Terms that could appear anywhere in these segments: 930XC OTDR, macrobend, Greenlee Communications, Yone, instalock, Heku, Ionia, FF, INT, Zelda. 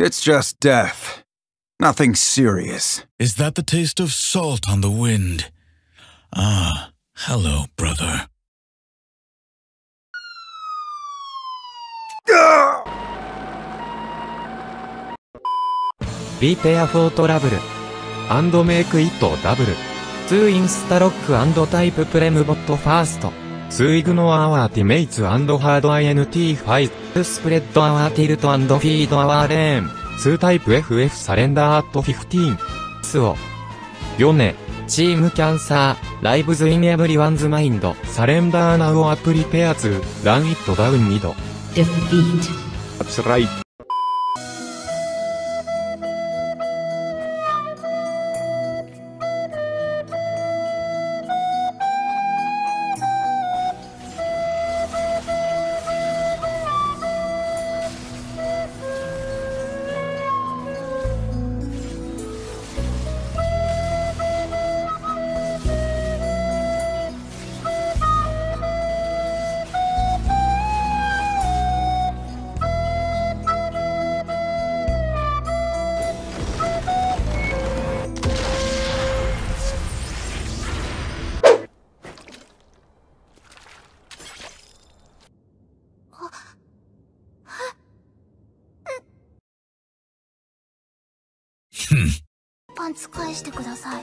It's just death. Nothing serious. Is that the taste of salt on the wind? Ah, hello, brother. Prepare for trouble. And make it double. To instalock and type prembot first. To ignore our teammates and hard INT fight. To spread our tilt and feed our lane. To type FF surrender at 15. So. Yone. Team cancer. Lives in everyone's mind. Surrender now or prepare to run it down mid. Defeat. That's right.パンツ返してください。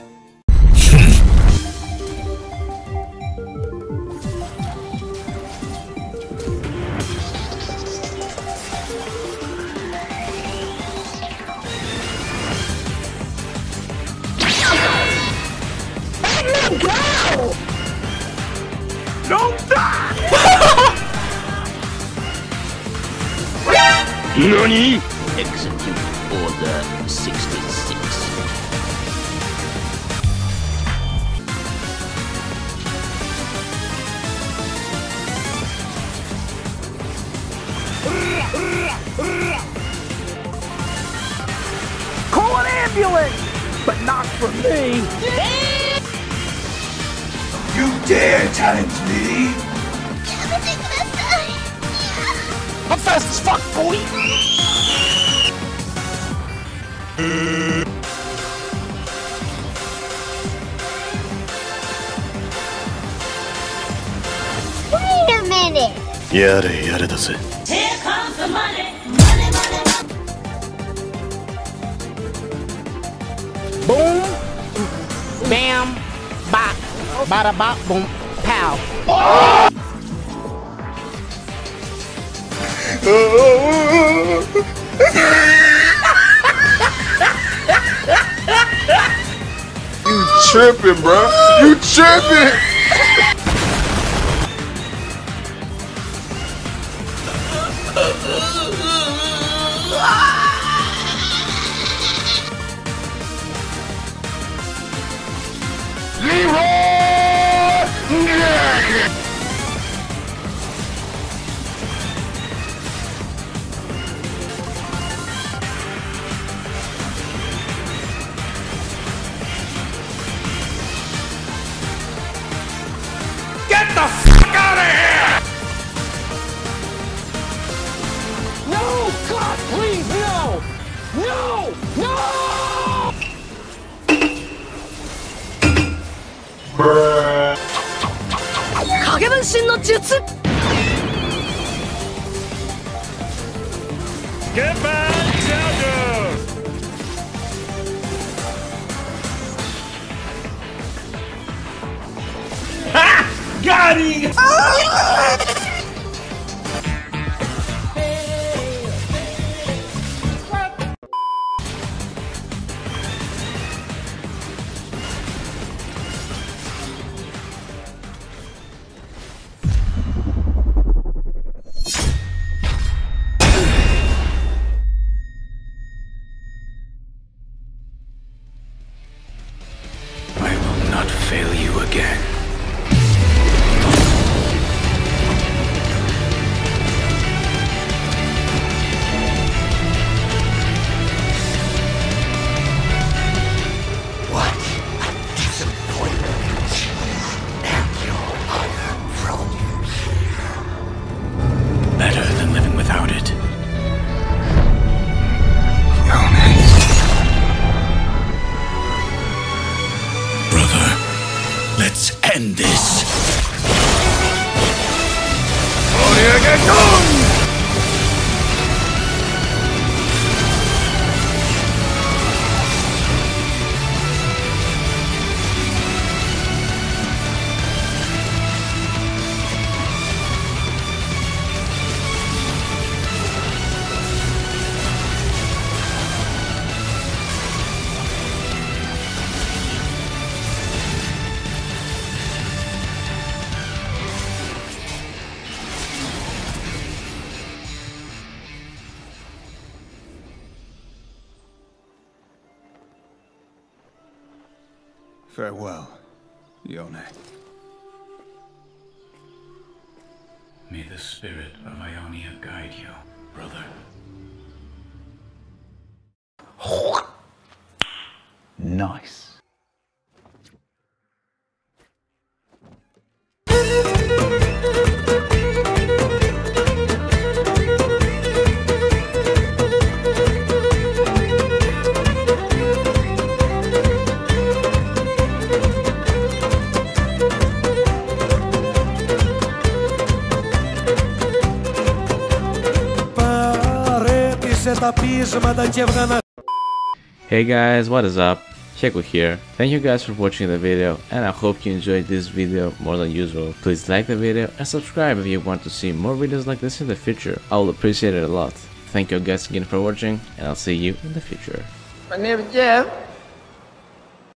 何？ Execute Order 66。Call an ambulance, but not for me. You dare challenge me? I'm fast as fuck, boy. Wait a minute. Yare, yare, that's it. Here comes the money. Boom, bam, bop, bada bop, boom, pow. You tripping, bro? You tripping? Get back, Zelda! Ha! Got him! I will not fail you again. Farewell, Yone. May the spirit of Ionia guide you, brother. Nice. Hey guys, what is up? Heku here. Thank you guys for watching the video and I hope you enjoyed this video more than usual. Please like the video and subscribe if you want to see more videos like this in the future. I will appreciate it a lot. Thank you guys again for watching and I'll see you in the future.